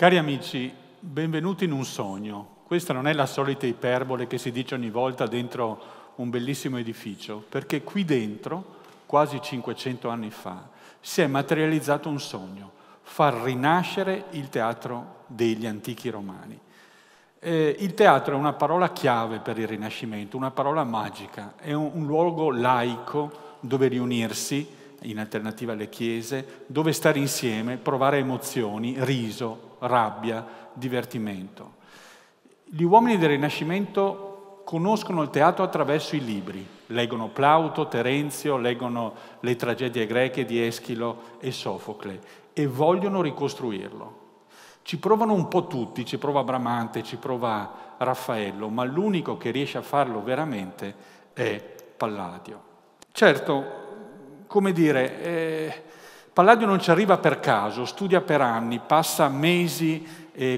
Cari amici, benvenuti in un sogno. Questa non è la solita iperbole che si dice ogni volta dentro un bellissimo edificio, perché qui dentro, quasi 500 anni fa, si è materializzato un sogno: far rinascere il teatro degli antichi romani. Il teatro è una parola chiave per il Rinascimento, una parola magica, è un luogo laico dove riunirsi, in alternativa alle chiese, dove stare insieme, provare emozioni, riso, rabbia, divertimento. Gli uomini del Rinascimento conoscono il teatro attraverso i libri, leggono Plauto, Terenzio, leggono le tragedie greche di Eschilo e Sofocle e vogliono ricostruirlo. Ci provano un po' tutti, ci prova Bramante, ci prova Raffaello, ma l'unico che riesce a farlo veramente è Palladio. Certo, come dire, Palladio non ci arriva per caso, studia per anni, passa mesi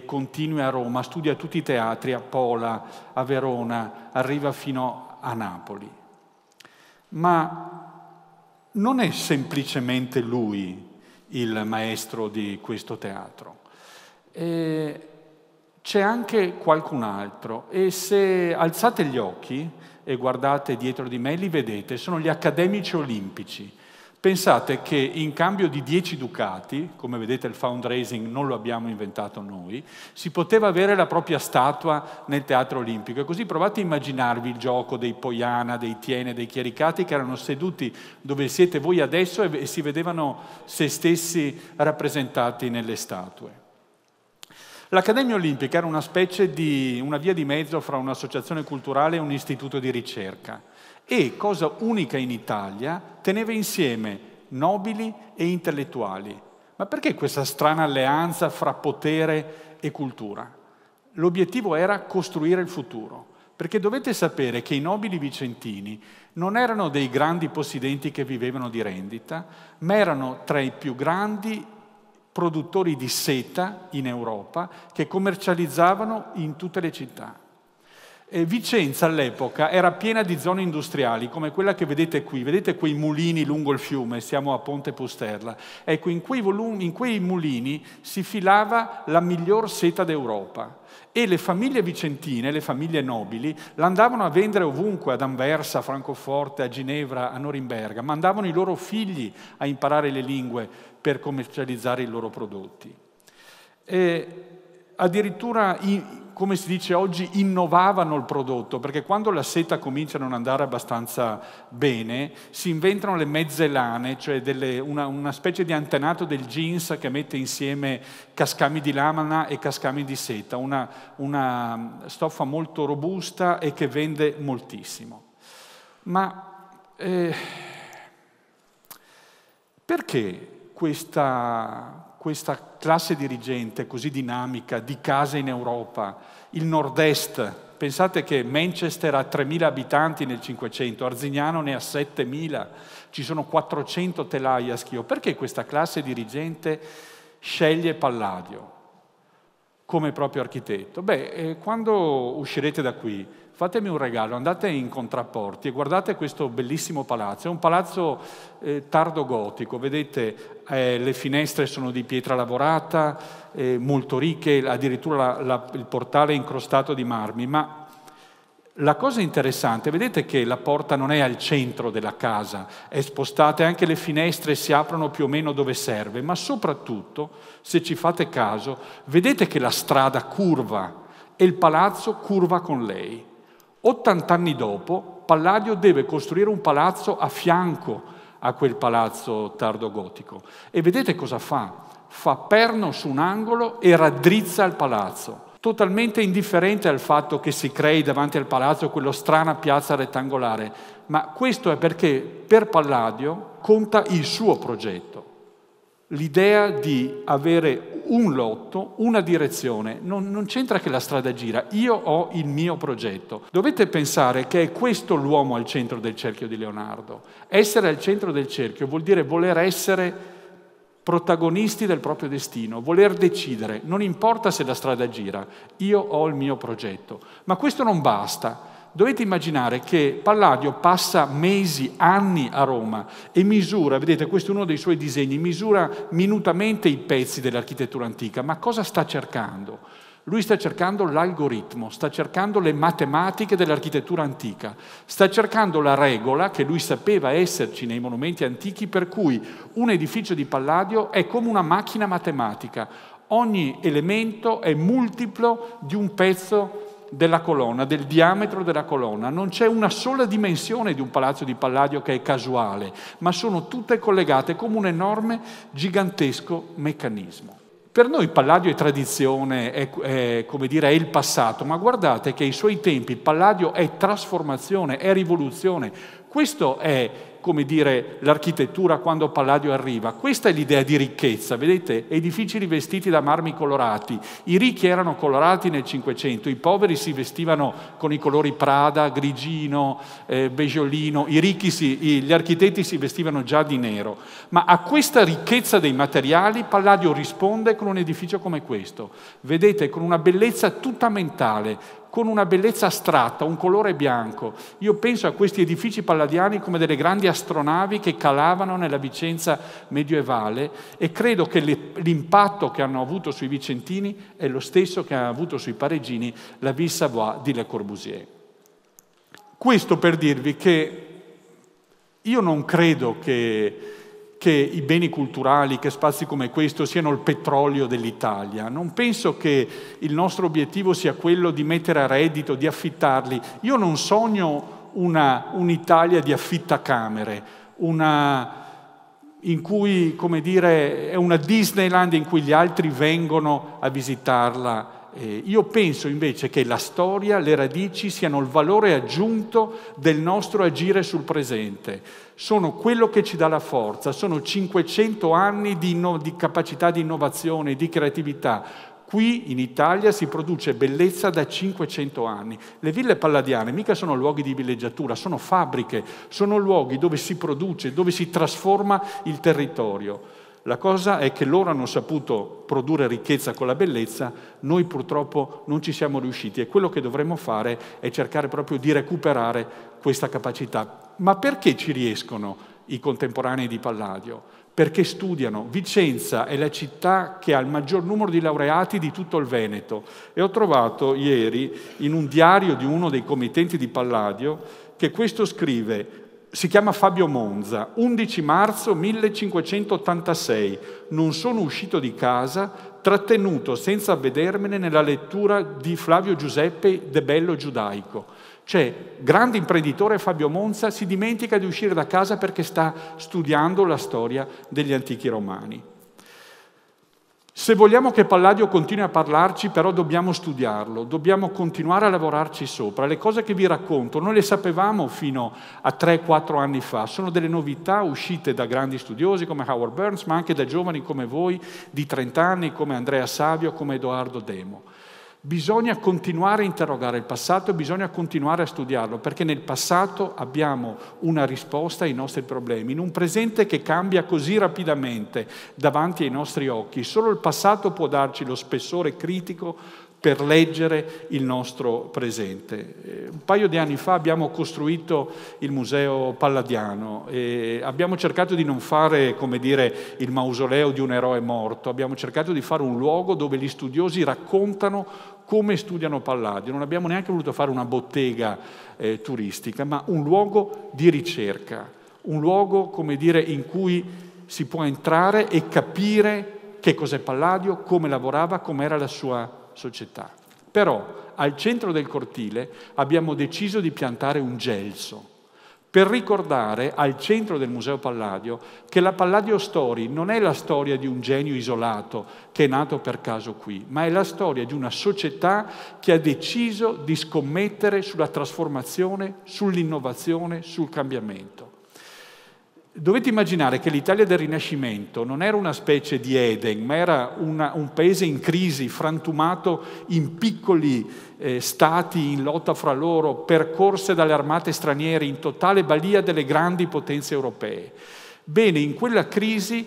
continui a Roma, studia tutti i teatri, a Pola, a Verona, arriva fino a Napoli. Ma non è semplicemente lui il maestro di questo teatro. C'è anche qualcun altro, e se alzate gli occhi e guardate dietro di me, li vedete, sono gli accademici olimpici. Pensate che in cambio di 10 ducati, come vedete il fundraising non lo abbiamo inventato noi, si poteva avere la propria statua nel Teatro Olimpico. E così provate a immaginarvi il gioco dei Poiana, dei Tiene, dei Chiericati, che erano seduti dove siete voi adesso e si vedevano se stessi rappresentati nelle statue. L'Accademia Olimpica era una specie di una via di mezzo fra un'associazione culturale e un istituto di ricerca. E, cosa unica in Italia, teneva insieme nobili e intellettuali. Ma perché questa strana alleanza fra potere e cultura? L'obiettivo era costruire il futuro, perché dovete sapere che i nobili vicentini non erano dei grandi possidenti che vivevano di rendita, ma erano tra i più grandi produttori di seta in Europa che commercializzavano in tutte le città. Vicenza all'epoca era piena di zone industriali come quella che vedete qui, vedete quei mulini lungo il fiume, siamo a Ponte Pusterla, ecco in quei mulini si filava la miglior seta d'Europa e le famiglie vicentine, le famiglie nobili, l'andavano a vendere ovunque, ad Anversa, a Francoforte, a Ginevra, a Norimberga, mandavano i loro figli a imparare le lingue per commercializzare i loro prodotti. E addirittura come si dice oggi, innovavano il prodotto, perché quando la seta comincia a non andare abbastanza bene, si inventano le mezze lane, cioè una specie di antenato del jeans che mette insieme cascami di lamana e cascami di seta, una stoffa molto robusta e che vende moltissimo. Ma perché questa classe dirigente così dinamica, di case in Europa, il nord-est, pensate che Manchester ha 3.000 abitanti nel 500, Arzignano ne ha 7.000, ci sono 400 telai a Schio. Perché questa classe dirigente sceglie Palladio come proprio architetto? Beh, quando uscirete da qui, fatemi un regalo, andate in Contrapporti e guardate questo bellissimo palazzo. È un palazzo tardo gotico, vedete le finestre sono di pietra lavorata, molto ricche, addirittura il portale è incrostato di marmi, ma la cosa interessante, vedete che la porta non è al centro della casa, è spostata, anche le finestre si aprono più o meno dove serve, ma soprattutto, se ci fate caso, vedete che la strada curva e il palazzo curva con lei. 80 anni dopo, Palladio deve costruire un palazzo a fianco a quel palazzo tardogotico. E vedete cosa fa? Fa perno su un angolo e raddrizza il palazzo, totalmente indifferente al fatto che si crei davanti al palazzo quella strana piazza rettangolare. Ma questo è perché per Palladio conta il suo progetto, l'idea di avere un lotto, una direzione, non c'entra che la strada gira, io ho il mio progetto. Dovete pensare che è questo l'uomo al centro del cerchio di Leonardo. Essere al centro del cerchio vuol dire voler essere protagonisti del proprio destino, voler decidere, non importa se la strada gira, io ho il mio progetto. Ma questo non basta, Dovete immaginare che Palladio passa mesi, anni a Roma e misura, vedete, questo è uno dei suoi disegni, misura minutamente i pezzi dell'architettura antica, ma cosa sta cercando? Lui sta cercando l'algoritmo, sta cercando le matematiche dell'architettura antica, sta cercando la regola che lui sapeva esserci nei monumenti antichi, per cui un edificio di Palladio è come una macchina matematica, ogni elemento è multiplo di un pezzo della colonna, del diametro della colonna. Non c'è una sola dimensione di un palazzo di Palladio che è casuale, ma sono tutte collegate come un enorme, gigantesco meccanismo. Per noi Palladio è tradizione, è il passato, ma guardate che ai suoi tempi Palladio è trasformazione, è rivoluzione. Questo è, l'architettura quando Palladio arriva. Questa è l'idea di ricchezza, vedete? Edifici rivestiti da marmi colorati. I ricchi erano colorati nel Cinquecento, i poveri si vestivano con i colori Prada, grigino, beigeolino. Gli architetti si vestivano già di nero. Ma a questa ricchezza dei materiali Palladio risponde con un edificio come questo. Vedete, con una bellezza tutta mentale, con una bellezza astratta, un colore bianco. Io penso a questi edifici palladiani come delle grandi astronavi che calavano nella Vicenza medievale e credo che l'impatto che hanno avuto sui vicentini è lo stesso che ha avuto sui parigini la Ville Savoie di Le Corbusier. Questo per dirvi che io non credo che i beni culturali, che spazi come questo siano il petrolio dell'Italia. Non penso che il nostro obiettivo sia quello di mettere a reddito, di affittarli. Io non sogno un'Italia di affittacamere, è una Disneyland in cui gli altri vengono a visitarla. Io penso invece che la storia, le radici siano il valore aggiunto del nostro agire sul presente, sono quello che ci dà la forza, sono 500 anni di capacità di innovazione, di creatività. Qui in Italia si produce bellezza da 500 anni. Le ville palladiane mica sono luoghi di villeggiatura, sono fabbriche, sono luoghi dove si produce, dove si trasforma il territorio. La cosa è che loro hanno saputo produrre ricchezza con la bellezza, noi purtroppo non ci siamo riusciti e quello che dovremmo fare è cercare proprio di recuperare questa capacità. Ma perché ci riescono i contemporanei di Palladio? Perché studiano. Vicenza è la città che ha il maggior numero di laureati di tutto il Veneto e ho trovato ieri in un diario di uno dei committenti di Palladio che questo scrive. Si chiama Fabio Monza, 11 marzo 1586, non sono uscito di casa, trattenuto senza avvedermene nella lettura di Flavio Giuseppe De Bello Giudaico. Cioè, grande imprenditore Fabio Monza si dimentica di uscire da casa perché sta studiando la storia degli antichi romani. Se vogliamo che Palladio continui a parlarci, però dobbiamo studiarlo, dobbiamo continuare a lavorarci sopra. Le cose che vi racconto non le sapevamo fino a 3-4 anni fa, sono delle novità uscite da grandi studiosi come Howard Burns, ma anche da giovani come voi, di 30 anni, come Andrea Savio, come Edoardo Demo. Bisogna continuare a interrogare il passato, bisogna continuare a studiarlo, perché nel passato abbiamo una risposta ai nostri problemi. In un presente che cambia così rapidamente davanti ai nostri occhi, solo il passato può darci lo spessore critico per leggere il nostro presente. Un paio di anni fa abbiamo costruito il Museo Palladiano e abbiamo cercato di non fare, il mausoleo di un eroe morto, abbiamo cercato di fare un luogo dove gli studiosi raccontano come studiano Palladio. Non abbiamo neanche voluto fare una bottega turistica, ma un luogo di ricerca, un luogo, in cui si può entrare e capire che cos'è Palladio, come lavorava, com'era la sua società. Però al centro del cortile abbiamo deciso di piantare un gelso per ricordare al centro del Museo Palladio che la Palladio Story non è la storia di un genio isolato che è nato per caso qui, ma è la storia di una società che ha deciso di scommettere sulla trasformazione, sull'innovazione, sul cambiamento. Dovete immaginare che l'Italia del Rinascimento non era una specie di Eden, ma era un paese in crisi, frantumato in piccoli stati in lotta fra loro, percorse dalle armate straniere, in totale balia delle grandi potenze europee. Bene, in quella crisi,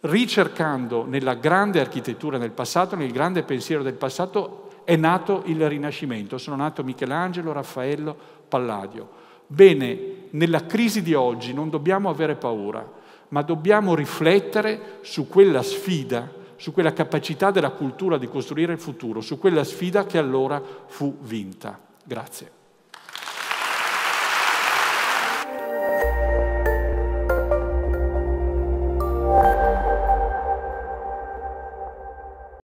ricercando nella grande architettura del passato, nel grande pensiero del passato, è nato il Rinascimento, sono nato Michelangelo, Raffaello, Palladio. Bene, nella crisi di oggi non dobbiamo avere paura, ma dobbiamo riflettere su quella sfida, su quella capacità della cultura di costruire il futuro, su quella sfida che allora fu vinta. Grazie.